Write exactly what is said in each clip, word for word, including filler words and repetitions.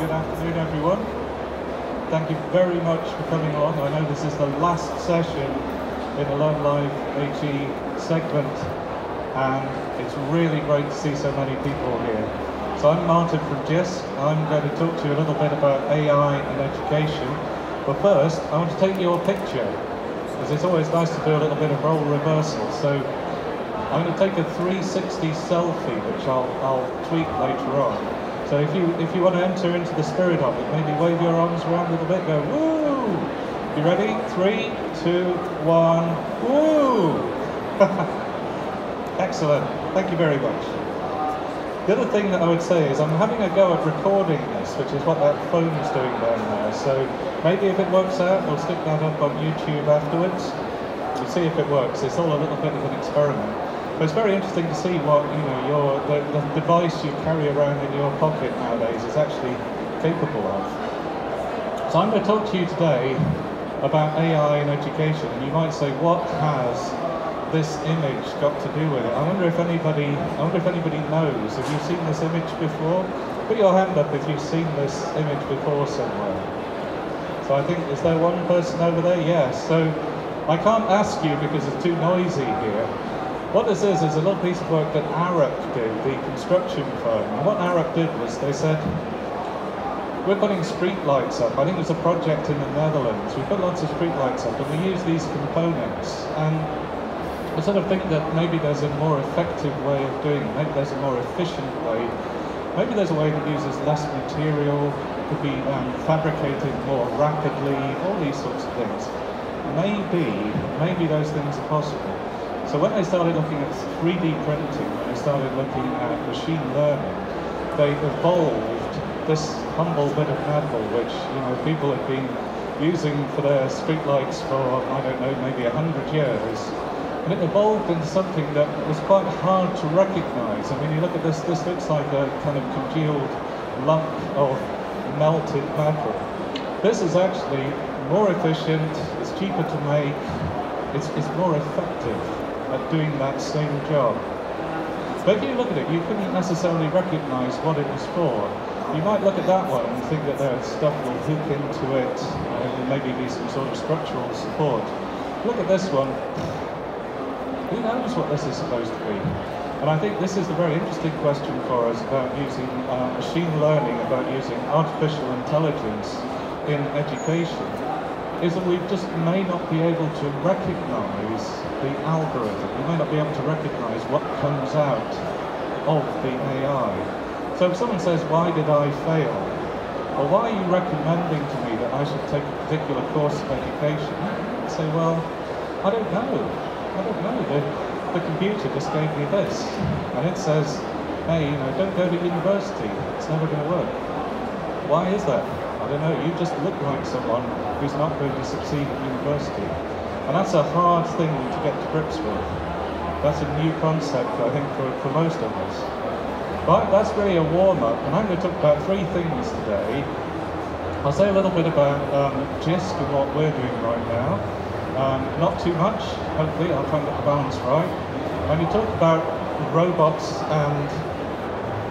Good afternoon, everyone. Thank you very much for coming on. I know this is the last session in the Learn Live H E segment, and it's really great to see so many people here. So I'm Martin from Jisc. I'm going to talk to you a little bit about A I and education. But first, I want to take your picture, because it's always nice to do a little bit of role reversal. So I'm going to take a three sixty selfie, which I'll, I'll tweet later on. So if you if you want to enter into the spirit of it, maybe wave your arms around a little bit, go woo! You ready? Three, two, one, woo! Excellent, thank you very much. The other thing that I would say is I'm having a go at recording this, which is what that phone is doing down there. So maybe if it works out, we'll stick that up on YouTube afterwards. We'll see if it works. It's all a little bit of an experiment. But it's very interesting to see what you know your the, the device you carry around in your pocket nowadays is actually capable of. So I'm going to talk to you today about A I in education, and you might say, what has this image got to do with it? I wonder if anybody I wonder if anybody knows. Have you seen this image before? Put your hand up if you've seen this image before somewhere. So I think, is there one person over there? Yes. So I can't ask you because it's too noisy here. What this is, is a little piece of work that Arup did, the construction firm. And what Arup did was they said, we're putting street lights up. I think it was a project in the Netherlands. We put lots of street lights up and we use these components. And I sort of think that maybe there's a more effective way of doing it. Maybe there's a more efficient way. Maybe there's a way that uses less material, could be um, fabricated more rapidly, all these sorts of things. Maybe, maybe those things are possible. So when they started looking at three D printing, when they started looking at machine learning, they evolved this humble bit of metal, which you know people have been using for their streetlights for, I don't know, maybe a hundred years. And it evolved into something that was quite hard to recognize. I mean, you look at this, this looks like a kind of congealed lump of melted metal. This is actually more efficient, it's cheaper to make, it's, it's more effective at doing that same job. But if you look at it, you couldn't necessarily recognize what it was for. You might look at that one and think that there's stuff will hook into it, and maybe be some sort of structural support. Look at this one. Who knows what this is supposed to be? And I think this is the very interesting question for us about using uh, machine learning, about using artificial intelligence in education, is that we just may not be able to recognize the algorithm. We may not be able to recognize what comes out of the A I. So if someone says, why did I fail? Or why are you recommending to me that I should take a particular course of education? I say, well, I don't know. I don't know. The, the computer just gave me this. And it says, hey, you know, don't go to university. It's never going to work. Why is that? I don't know, you just look like someone who's not going to succeed at university. And that's a hard thing to get to grips with. That's a new concept, I think, for, for most of us. But that's really a warm-up, and I'm going to talk about three things today. I'll say a little bit about um, Jisc and what we're doing right now. Um, not too much, hopefully, I'll try and get the balance right. When you talk about robots and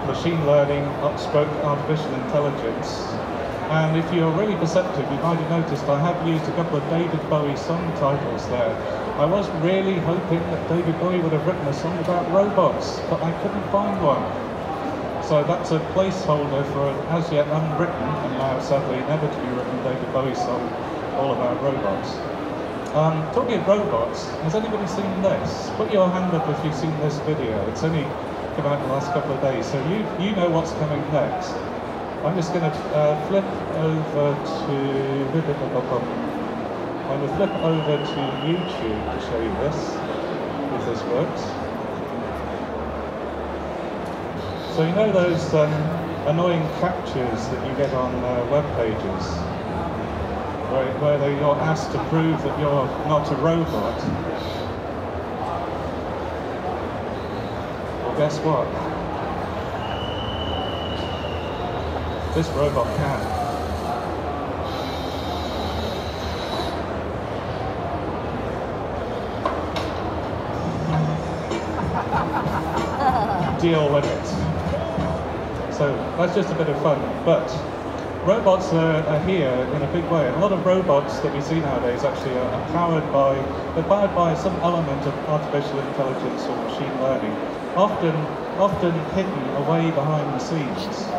machine learning, upstroke artificial intelligence, and if you're really perceptive, you might have noticed I have used a couple of David Bowie song titles there. I was really hoping that David Bowie would have written a song about robots, but I couldn't find one. So that's a placeholder for an as yet unwritten, and now sadly never to be written, David Bowie song all about robots. Um, talking of robots, has anybody seen this? Put your hand up if you've seen this video. It's only come out in the last couple of days, so you, you know what's coming next. I'm just going to uh, flip over to I'm going to flip over to YouTube to show you this, if this works. So you know those um, annoying captures that you get on uh, web pages, where, where they, you're asked to prove that you're not a robot? Well, guess what? This robot can. Deal with it. So that's just a bit of fun. But robots are, are here in a big way. A lot of robots that we see nowadays actually are, are powered by, they're powered by some element of artificial intelligence or machine learning, often, often hidden away behind the scenes.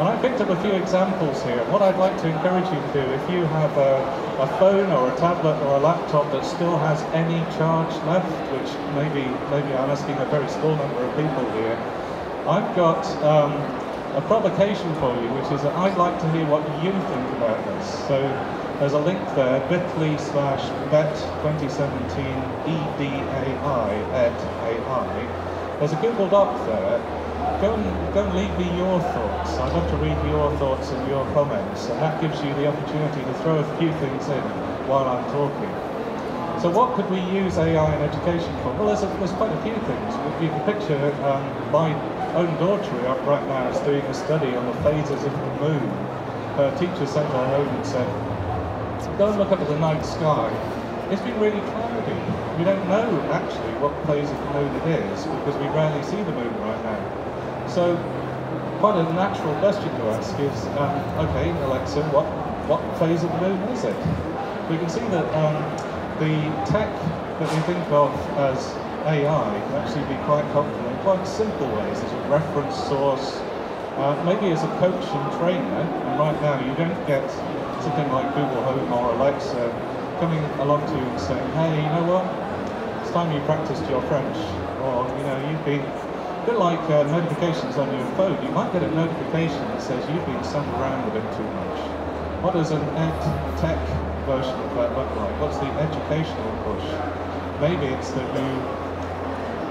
And I picked up a few examples here. What I'd like to encourage you to do, if you have a, a phone or a tablet or a laptop that still has any charge left, which maybe, maybe I'm asking a very small number of people here, I've got um, a provocation for you, which is that I'd like to hear what you think about this. So there's a link there, bit.ly slash vet twenty seventeen E D A I, ed A I. There's a Google Doc there. Go and, go and leave me your thoughts. I'd love to read your thoughts and your comments, and that gives you the opportunity to throw a few things in while I'm talking. So what could we use A I in education for? Well, there's, a, there's quite a few things. You can picture um, my own daughter right now is doing a study on the phases of the moon. Her teacher sent her home and said, go and look up at the night sky. It's been really cloudy. We don't know actually what phase of the moon it is because we rarely see the moon right now. So, quite a natural question to ask is, um, okay, Alexa, what, what phase of the moon is it? We can see that um, the tech that we think of as A I can actually be quite comfortable in quite simple ways, as a reference source, uh, maybe as a coach and trainer, and right now you don't get something like Google Home or Alexa coming along to you and saying, hey, you know what, it's time you practiced your French, or, you know, you've been... A bit like uh, notifications on your phone, you might get a notification that says you've been sat around a bit too much. What does an ed tech version of that look like? What's the educational push? Maybe it's that you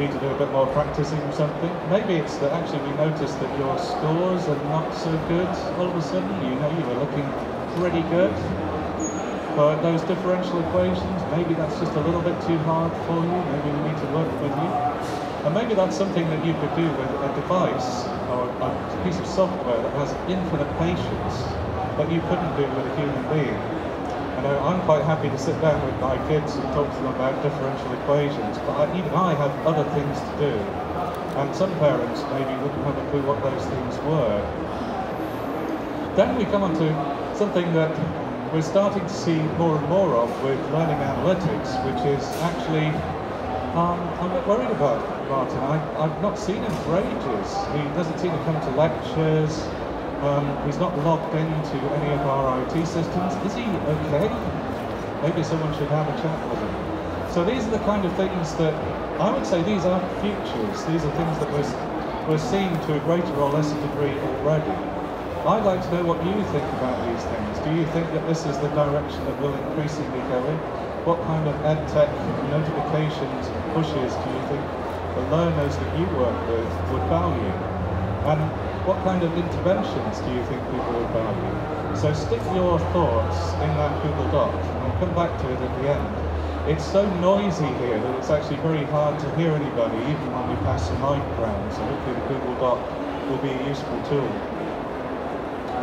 need to do a bit more practicing or something. Maybe it's that actually we noticed that your scores are not so good all of a sudden. You know you were looking pretty good, but those differential equations, maybe that's just a little bit too hard for you. Maybe we need to work with you. And maybe that's something that you could do with a device or a piece of software that has infinite patience that you couldn't do with a human being. And I'm quite happy to sit down with my kids and talk to them about differential equations, but even I have other things to do. And some parents maybe wouldn't have a clue what those things were. Then we come on to something that we're starting to see more and more of with learning analytics, which is actually, um, I'm a bit worried about Martin. I, I've not seen him for ages. He doesn't seem to come to lectures. Um, he's not logged into any of our I T systems. Is he okay? Maybe someone should have a chat with him. So these are the kind of things that, I would say these aren't futures. These are things that we're, we're seeing to a greater or lesser degree already. I'd like to know what you think about these things. Do you think that this is the direction that we'll increasingly go in? What kind of ed tech notifications and pushes do you think the learners that you work with would value? And what kind of interventions do you think people would value? So stick your thoughts in that Google Doc, and I'll come back to it at the end. It's so noisy here that it's actually very hard to hear anybody, even when we pass the mic around, so hopefully the Google Doc will be a useful tool.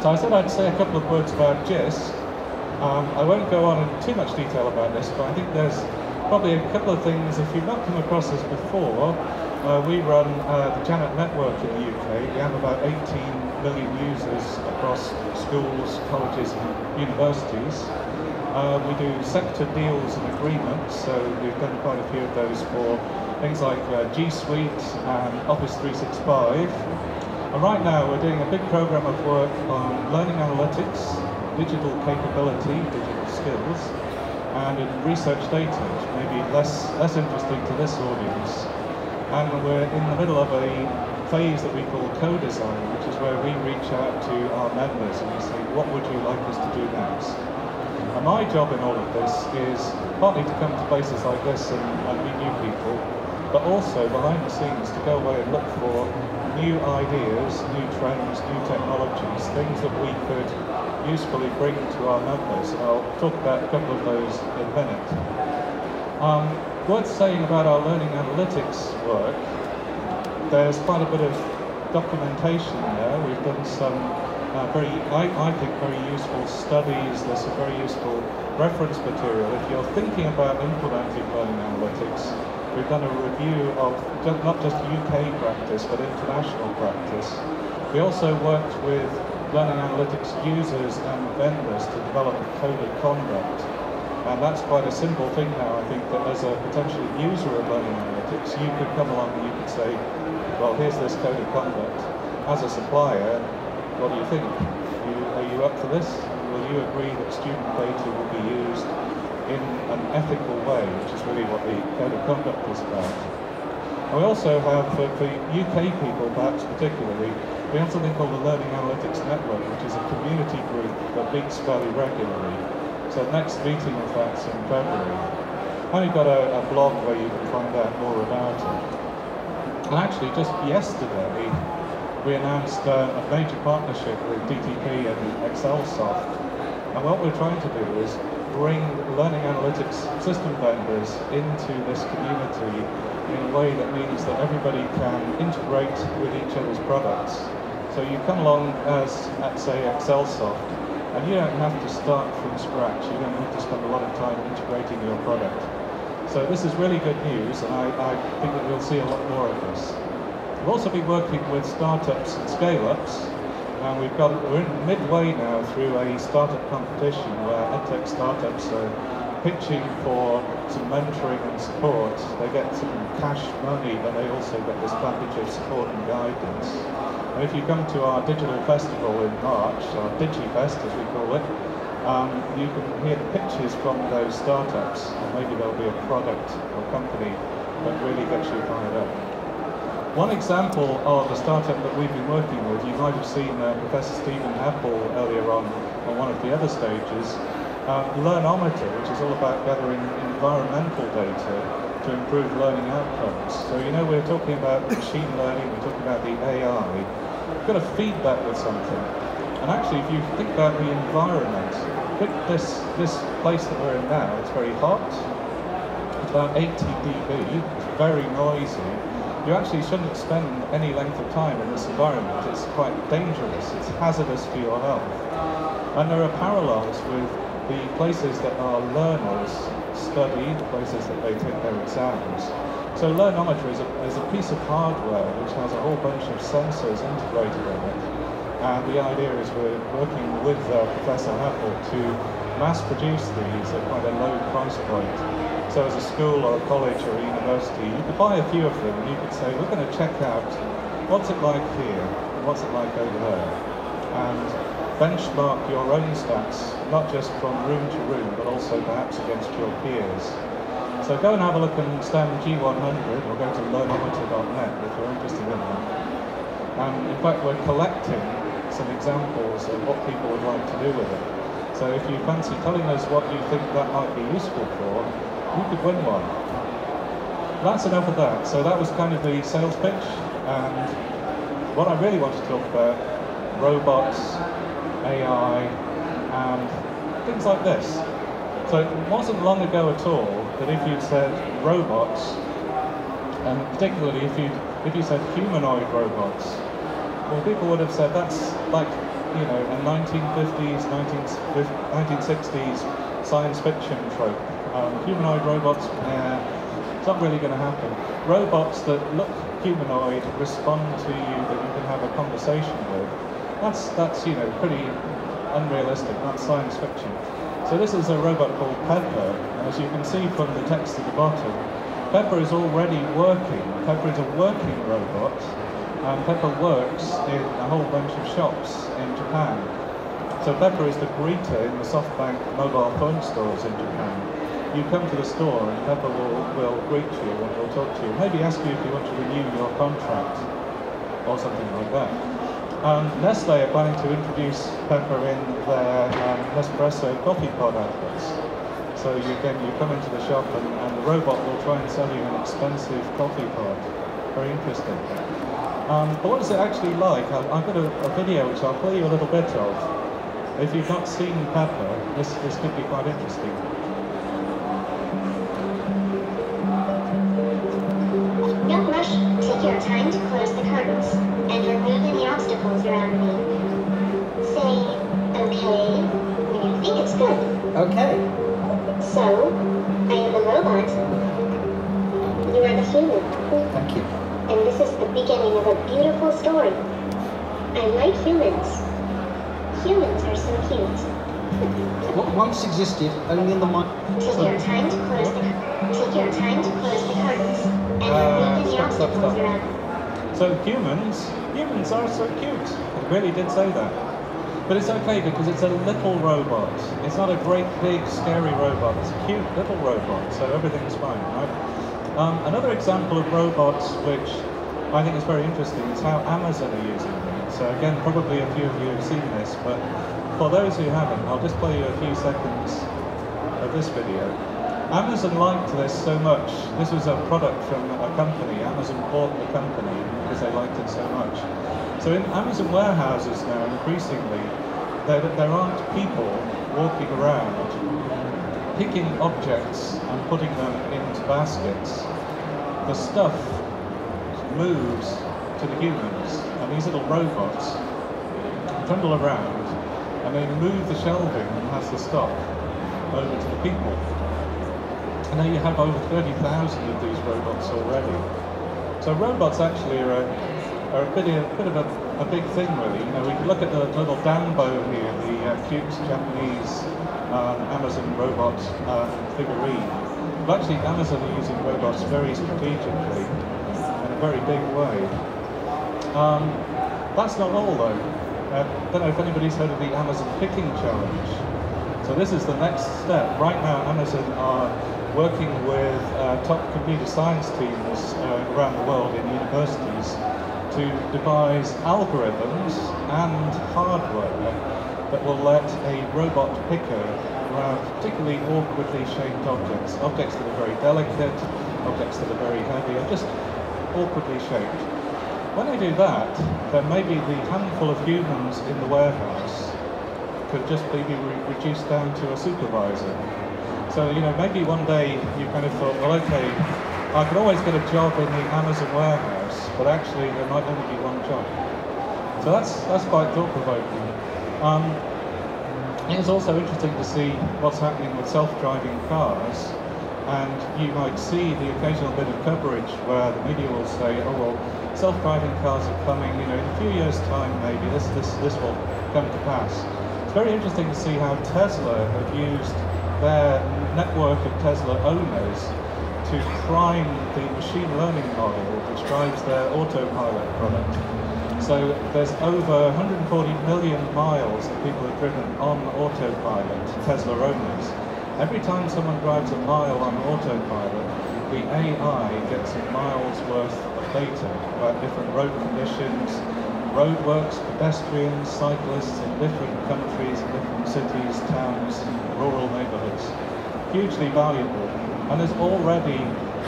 So I said I'd say a couple of words about Jisc. Um, I won't go on in too much detail about this, but I think there's probably a couple of things. If you've not come across this before, uh, we run uh, the Janet Network in the U K. We have about eighteen million users across schools, colleges and universities. Uh, we do sector deals and agreements, so we've done quite a few of those for things like uh, G Suite and Office three sixty-five. And right now we're doing a big program of work on learning analytics, digital capability, digital skills, and in research data, which may be less, less interesting to this audience. And we're in the middle of a phase that we call co-design, which is where we reach out to our members and we say, what would you like us to do next? And my job in all of this is partly to come to places like this and, and meet new people, but also behind the scenes to go away and look for new ideas, new trends, new technologies, things that we could usefully bring to our members, and I'll talk about a couple of those in a minute. Um, worth saying about our learning analytics work, there's quite a bit of documentation there. We've done some uh, very, I, I think, very useful studies. There's some very useful reference material. If you're thinking about implementing learning analytics, we've done a review of not just U K practice, but international practice. We also worked with Learning Analytics users and vendors to develop a code of conduct. And that's quite a simple thing now. I think that as a potential user of Learning Analytics, you could come along and you could say, well, here's this code of conduct. As a supplier, what do you think? You, are you up for this? Will you agree that student data will be used in an ethical way, which is really what the code of conduct is about? And we also have, for, for U K people perhaps particularly, we have something called the Learning Analytics Network, which is a community group that meets fairly regularly. So the next meeting of that's in February. And you've got a, a blog where you can find out more about it. And actually, just yesterday, we announced uh, a major partnership with D T P and Excelsoft. And what we're trying to do is bring learning analytics system vendors into this community in a way that means that everybody can integrate with each other's products. So you come along as, at, say, Excelsoft, and you don't have to start from scratch. You don't have to spend a lot of time integrating your product. So this is really good news, and I, I think that we'll see a lot more of this. We'll also be working with startups and scale-ups, and we've got, we're in midway now through a startup competition where edtech startups are pitching for some mentoring and support. They get some cash money, but they also get this package of support and guidance. And if you come to our digital festival in March, our DigiFest as we call it, um, you can hear the pitches from those startups, and maybe there'll be a product or company that really gets you fired up. One example of a startup that we've been working with, you might have seen uh, Professor Stephen Apple earlier on on one of the other stages, Uh, Learnometer, which is all about gathering environmental data to improve learning outcomes. So you know we're talking about machine learning, we're talking about the A I. You've got to feed that with something. And actually, if you think about the environment, look at this, this place that we're in now. It's very hot, it's about eighty decibels, it's very noisy. You actually shouldn't spend any length of time in this environment. It's quite dangerous, it's hazardous for your health. And there are parallels with the places that our learners study, the places that they take their exams. So Learnometer is a, is a piece of hardware which has a whole bunch of sensors integrated in it. And the idea is we're working with uh, Professor Apple to mass produce these at quite a low price point. So as a school or a college or a university, you could buy a few of them and you could say, we're going to check out what's it like here, what's it like over there. And benchmark your own stats, not just from room to room, but also perhaps against your peers. So go and have a look in STEM G one hundred, or go to learnometer dot net if you're interested in that. And in fact, we're collecting some examples of what people would like to do with it. So if you fancy telling us what you think that might be useful for, you could win one. That's enough of that. So that was kind of the sales pitch, and what I really want to talk about, robots, A I, and things like this. So it wasn't long ago at all that if you said robots, and particularly if you if you said humanoid robots, well, people would have said that's like, you know, a nineteen fifties, nineteen sixties science fiction trope. Um, humanoid robots, nah, it's not really going to happen. Robots that look humanoid, respond to you, that you can have a conversation with. That's, that's, you know, pretty unrealistic, that's science fiction. So this is a robot called Pepper, and as you can see from the text at the bottom, Pepper is already working. Pepper is a working robot, and Pepper works in a whole bunch of shops in Japan. So Pepper is the greeter in the SoftBank mobile phone stores in Japan. You come to the store and Pepper will, will greet you and will talk to you, maybe ask you if you want to renew your contract, or something like that. Um, Nestle are planning to introduce Pepper in their um, Nespresso coffee pod adverts. So you, again, you come into the shop and, and the robot will try and sell you an expensive coffee pod. Very interesting. Um, but what is it actually like? I've got a, a video which I'll play you a little bit of. If you've not seen Pepper, this, this could be quite interesting. Young Rush, take your time to close the curtains and remove any obstacles around me. Say, okay, when you think it's good. Okay. So, I am the robot. You are the human. Thank you. And this is the beginning of a beautiful story. I like humans. Humans are so cute. What once existed only in the mind. Take your time to close the take your time to close the curtains and uh, the stop, stop, stop. Around. So humans, humans are so cute. It really did say that, but it's okay because it's a little robot. It's not a great big scary robot. It's a cute little robot, so everything's fine, right? Um, another example of robots which I think is very interesting is how Amazon are using them. So again, probably a few of you have seen this, but for those who haven't, I'll just play you a few seconds of this video. Amazon liked this so much. This was a product from a company. Amazon bought the company because they liked it so much. So in Amazon warehouses now, increasingly, there, there aren't people walking around picking objects and putting them into baskets. The stuff moves to the humans, and these little robots trundle around, and they move the shelving and has the stock over to the people. And now you have over thirty thousand of these robots already. So robots actually are a, are a bit, a, bit of a, a big thing, really. You know, we can look at the little Danbo here, the uh, cute Japanese um, Amazon robot uh, figurine. But actually, Amazon are using robots very strategically in a very big way. Um, that's not all though. Uh, I don't know if anybody's heard of the Amazon Picking Challenge. So this is the next step. Right now Amazon are working with uh, top computer science teams uh, around the world in universities to devise algorithms and hardware that will let a robot picker grab particularly awkwardly shaped objects. Objects that are very delicate, objects that are very heavy, or just awkwardly shaped. When they do that, then maybe the handful of humans in the warehouse could just be re reduced down to a supervisor. So, you know, maybe one day you kind of thought, well, okay, I could always get a job in the Amazon warehouse, but actually there might only be one job. So that's, that's quite thought-provoking. Um, it is also interesting to see what's happening with self-driving cars, and you might see the occasional bit of coverage where the media will say, oh, well, self-driving cars are coming, you know, in a few years' time maybe, this, this, this will come to pass. It's very interesting to see how Tesla have used their network of Tesla owners to prime the machine learning model which drives their autopilot product. So there's over one hundred forty million miles that people have driven on autopilot, Tesla owners. Every time someone drives a mile on autopilot, the A I gets a mile's worth data about different road conditions, roadworks, pedestrians, cyclists in different countries, in different cities, towns, rural neighbourhoods. Hugely valuable. And there's already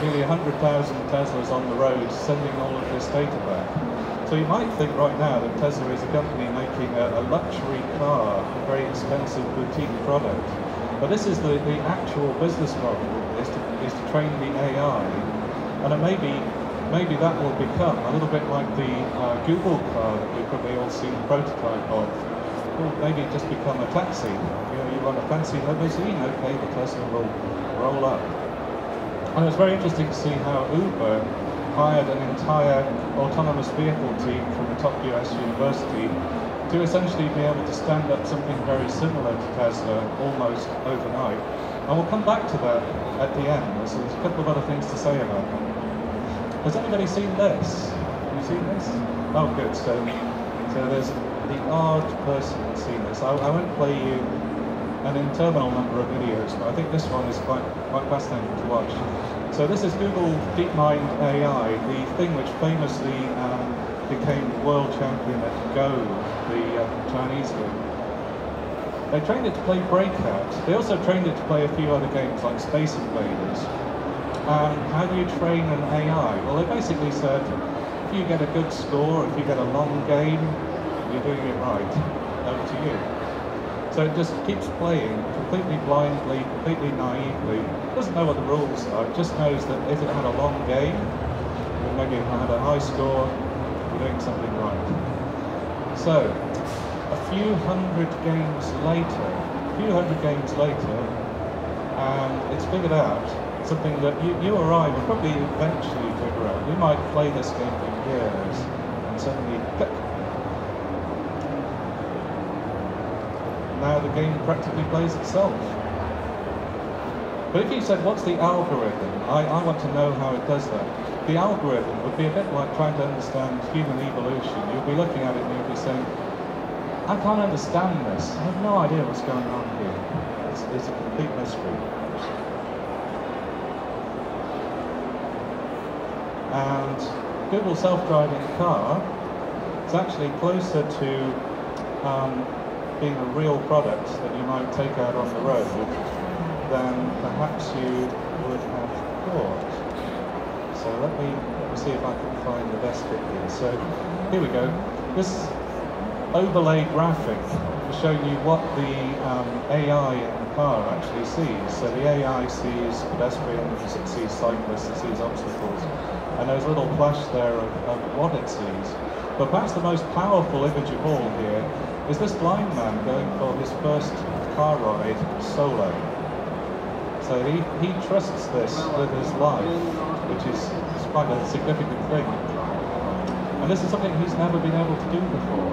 nearly one hundred thousand Teslas on the road sending all of this data back. So you might think right now that Tesla is a company making a, a luxury car, a very expensive boutique product. But this is the, the actual business model, is to, is to train the A I. And it may be Maybe that will become a little bit like the uh, Google car that we've probably all seen the prototype of. Or maybe just become a taxi. You know, you want a fancy limousine, okay, the Tesla will roll up. And it was very interesting to see how Uber hired an entire autonomous vehicle team from a top U S university to essentially be able to stand up something very similar to Tesla almost overnight. And we'll come back to that at the end. So there's a couple of other things to say about that. Has anybody seen this? Have you seen this? Oh, good. So, so there's the odd person that's seen this. I, I won't play you an interminable number of videos, but I think this one is quite quite fascinating to watch. So this is Google DeepMind A I, the thing which famously um, became world champion at Go, the uh, Chinese game. They trained it to play Breakout. They also trained it to play a few other games like Space Invaders. Um, how do you train an A I? Well, they basically said, if you get a good score, if you get a long game, you're doing it right. Over to you. So it just keeps playing completely blindly, completely naively. It doesn't know what the rules are. It just knows that if it had a long game, or maybe if it had a high score, you're doing something right. So, a few hundred games later, a few hundred games later, and it's figured out something that you, you or I will probably eventually figure out. We might play this game for years and suddenly click. now the game practically plays itself. But if you said, what's the algorithm? I, I want to know how it does that. The algorithm would be a bit like trying to understand human evolution. You'll be looking at it and you'll be saying, I can't understand this. I have no idea what's going on here. It's, it's a complete mystery. And Google self-driving car is actually closer to um, being a real product that you might take out on the road than perhaps you would have thought. So let me, let me see if I can find the best bit here. So here we go. This overlay graphic will show you what the um, A I in the car actually sees. So the A I sees pedestrians, it sees cyclists, it sees obstacles, and there's a little flash there of, of what it sees. But perhaps the most powerful image of all here is this blind man going for his first car ride solo. So he, he trusts this with his life, which is, is quite a significant thing. And this is something he's never been able to do before.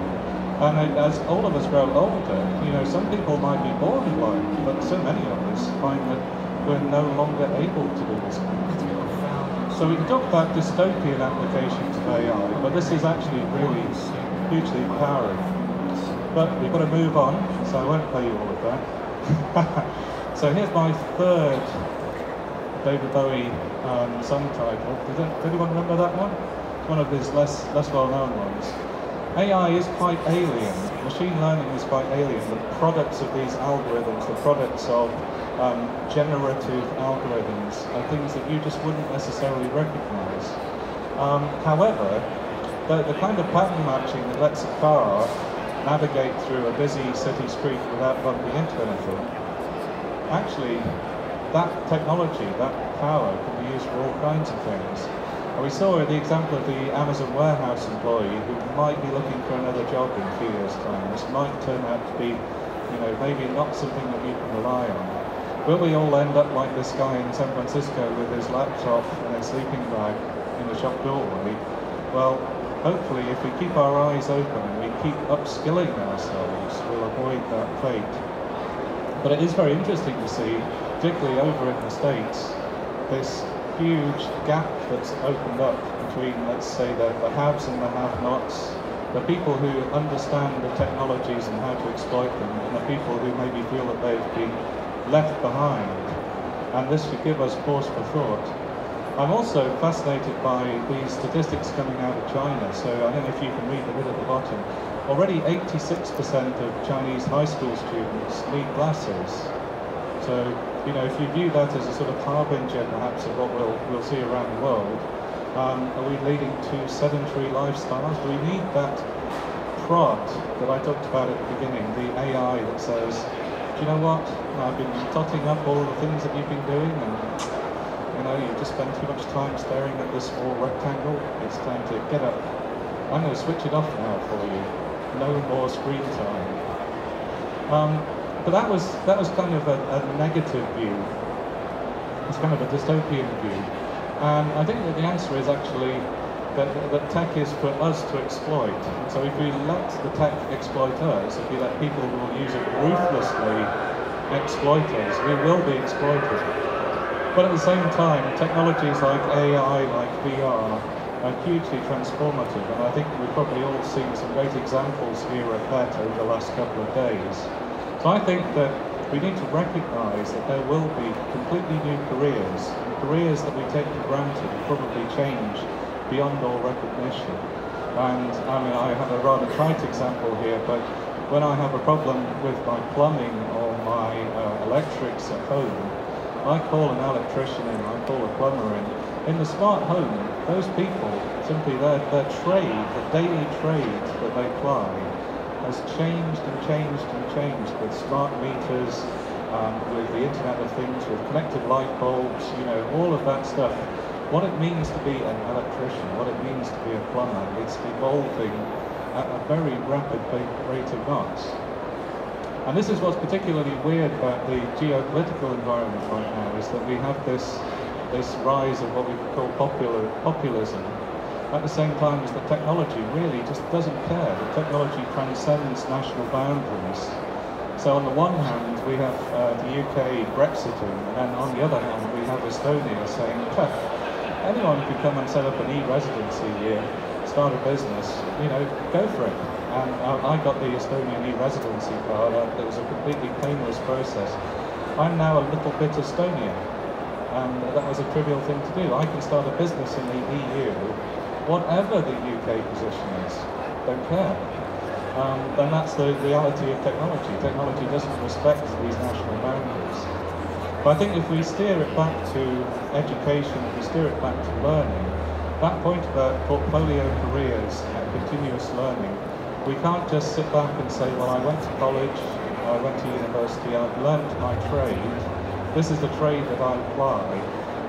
And as all of us grow older, you know, some people might be born blind, but so many of us find that we're no longer able to do this. So we talk about dystopian applications of A I, but this is actually really hugely empowering. But we've got to move on, so I won't play you all of that. So here's my third David Bowie um, song title. Does anyone remember that one? It's one of his less, less well-known ones. A I is quite alien, machine learning is quite alien, the products of these algorithms, the products of um, generative algorithms are things that you just wouldn't necessarily recognize. Um, however, the, the kind of pattern matching that lets a car navigate through a busy city street without bumping into anything, actually that technology, that power can be used for all kinds of things. We saw the example of the Amazon warehouse employee who might be looking for another job in a few years' time. This might turn out to be, you know, maybe not something that you can rely on. Will we all end up like this guy in San Francisco with his laptop and a sleeping bag in the shop doorway? Well, hopefully if we keep our eyes open and we keep upskilling ourselves, we'll avoid that fate. But it is very interesting to see, particularly over in the States, this huge gap that's opened up between, let's say, the, the haves and the have-nots, the people who understand the technologies and how to exploit them, and the people who maybe feel that they've been left behind. And this should give us pause for thought. I'm also fascinated by the statistics coming out of China, so I don't know if you can read the bit at the bottom. Already eighty-six percent of Chinese high school students need glasses. So, you know, if you view that as a sort of harbinger, perhaps, of what we'll, we'll see around the world, um, are we leading to sedentary lifestyles? Do we need that prod that I talked about at the beginning, the A I that says, do you know what, I've been totting up all the things that you've been doing, and, you know, you've just spent too much time staring at this small rectangle, it's time to get up. I'm going to switch it off now for you. No more screen time. Um, But that was, that was kind of a, a negative view. It's kind of a dystopian view. And I think that the answer is actually that, that tech is for us to exploit. And so if we let the tech exploit us, if we let people who will use it ruthlessly exploit us, we will be exploited. But at the same time, technologies like A I, like V R, are hugely transformative. And I think we've probably all seen some great examples here of that over the last couple of days. So I think that we need to recognise that there will be completely new careers, and careers that we take for granted will probably change beyond all recognition. And I mean, I have a rather trite example here, but when I have a problem with my plumbing or my uh, electrics at home, I call an electrician in, I call a plumber in. In the smart home, those people, simply their, their trade, the daily trade that they ply, has changed and changed and changed with smart meters, um, with the Internet of Things, with connected light bulbs, you know, all of that stuff. What it means to be an electrician, what it means to be a plumber, it's evolving at a very rapid rate of knots. And this is what's particularly weird about the geopolitical environment right now, is that we have this, this rise of what we call popular, populism, at the same time as the technology really just doesn't care. The technology transcends national boundaries. So on the one hand, we have uh, the U K Brexiting, and then on the other hand, we have Estonia saying, anyone could come and set up an e-residency here, start a business, you know, go for it. And I got the Estonian e-residency card. It was a completely painless process. I'm now a little bit Estonian, and that was a trivial thing to do. I can start a business in the E U, whatever the U K position is, don't care. Um, and that's the reality of technology. Technology doesn't respect these national boundaries. But I think if we steer it back to education, if we steer it back to learning, that point about portfolio careers and continuous learning, we can't just sit back and say, well, I went to college, I went to university, I've learned my trade, this is the trade that I apply.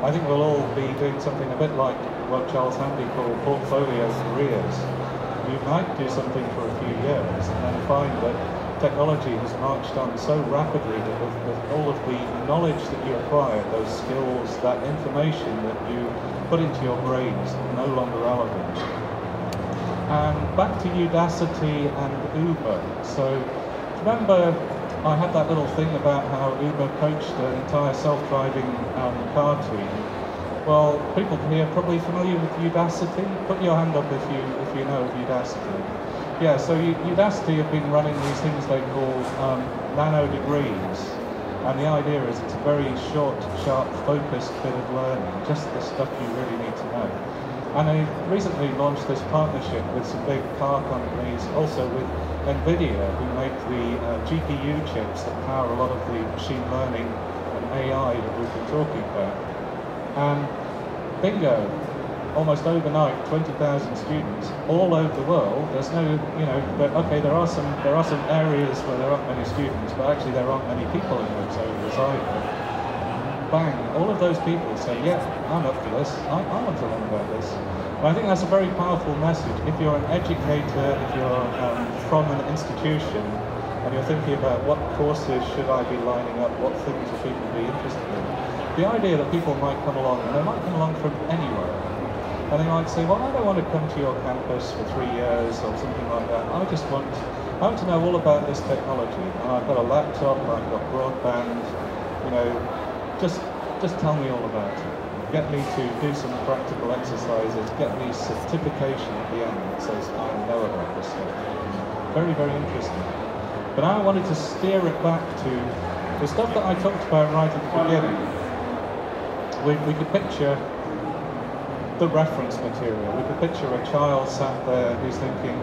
I think we'll all be doing something a bit like what Charles Handy called portfolio careers. You might do something for a few years and then find that technology has marched on so rapidly that with, with all of the knowledge that you acquired, those skills, that information that you put into your brain is no longer relevant. And back to Udacity and Uber. So remember, I had that little thing about how Uber poached an entire self-driving um, car team. Well, people here are probably familiar with Udacity. Put your hand up if you if you know of Udacity. Yeah, so Udacity have been running these things they call um, nano degrees, and the idea is it's a very short, sharp, focused bit of learning, just the stuff you really need to know. And I recently launched this partnership with some big car companies, also with Nvidia, who make the uh, G P U chips that power a lot of the machine learning and A I that we've been talking about. And bingo, almost overnight, twenty thousand students all over the world. There's no, you know, but okay, there are some there are some areas where there aren't many students, but actually there aren't many people in those areas either. Bang, all of those people say, yeah, I'm up for this, I, I want to learn about this. And I think that's a very powerful message. If you're an educator, if you're um, from an institution, and you're thinking about what courses should I be lining up, what things will people be interested in, the idea that people might come along, and they might come along from anywhere, and they might say, well, I don't want to come to your campus for three years or something like that, I just want, I want to know all about this technology, and I've got a laptop, I've got broadband, you know, Just, just tell me all about it. Get me to do some practical exercises, get me certification at the end that says I know about this stuff. Very, very interesting. But I wanted to steer it back to the stuff that I talked about right at the beginning. We, we could picture the reference material. We could picture a child sat there who's thinking,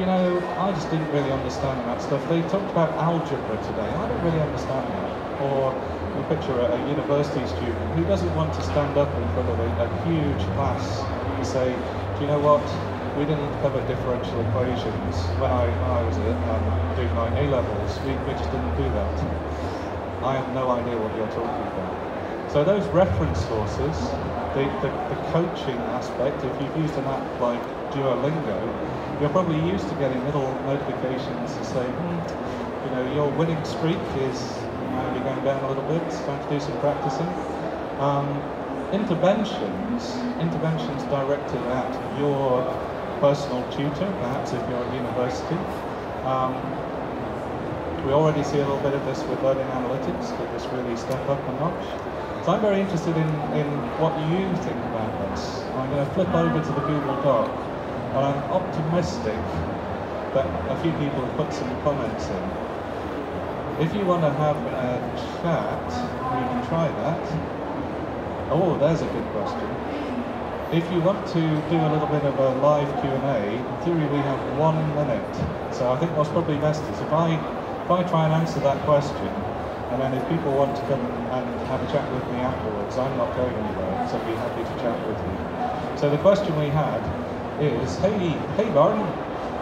you know, I just didn't really understand that stuff. They talked about algebra today. I don't really understand that. Or we picture a university student who doesn't want to stand up in front of a, a huge class and say, do you know what, we didn't cover differential equations when I, when I was um, doing my A levels, we, we just didn't do that. I have no idea what you're talking about. So those reference sources, the, the, the coaching aspect, if you've used an app like Duolingo, you're probably used to getting little notifications to say, hmm, you know, your winning streak is maybe going down a little bit, it's time to do some practicing. Um, interventions, interventions directed at your personal tutor, perhaps if you're at university. Um, we already see a little bit of this with learning analytics, did this really step up a notch? So I'm very interested in, in what you think about this. I'm going to flip over to the Google Doc, and I'm optimistic that a few people have put some comments in. If you want to have a chat, you can try that. Oh, there's a good question. If you want to do a little bit of a live Q and A, in theory we have one minute. So I think what's probably best is if I, if I try and answer that question, and then if people want to come and have a chat with me afterwards, I'm not going anywhere, so I'd be happy to chat with you. So the question we had is, hey, hey Lauren,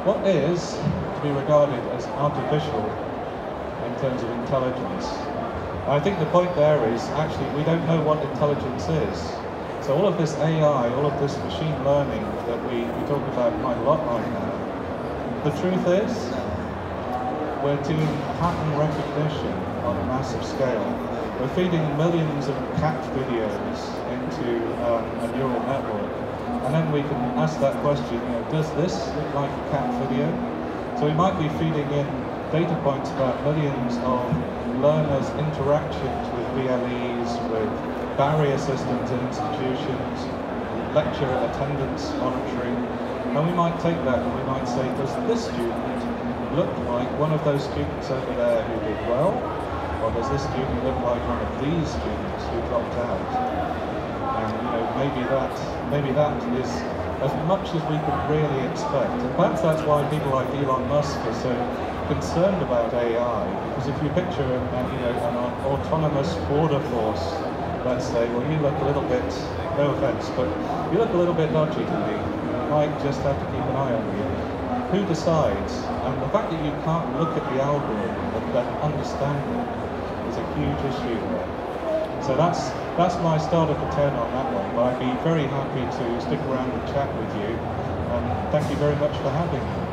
what is to be regarded as artificial in terms of intelligence? I think the point there is, actually, we don't know what intelligence is. So all of this A I, all of this machine learning that we, we talk about quite a lot right now, the truth is, we're doing pattern recognition on a massive scale. We're feeding millions of cat videos into um, a neural network, and then we can ask that question, you know, does this look like a cat video? So we might be feeding in data points about millions of learners' interactions with V L Es, with barrier systems in institutions, lecture attendance monitoring, and we might take that and we might say, does this student look like one of those students over there who did well, or does this student look like one of these students who dropped out? And you know, maybe that, maybe that is as much as we could really expect. And perhaps that's why people like Elon Musk are so concerned about A I, because if you picture a, you know, an autonomous border force, let's say, well, you look a little bit, no offense, but you look a little bit dodgy to me. You might just have to keep an eye on you. Who decides? And the fact that you can't look at the algorithm and then understand it is a huge issue there. So that's That's my starter for ten on that one, but I'd be very happy to stick around and chat with you, and thank you very much for having me.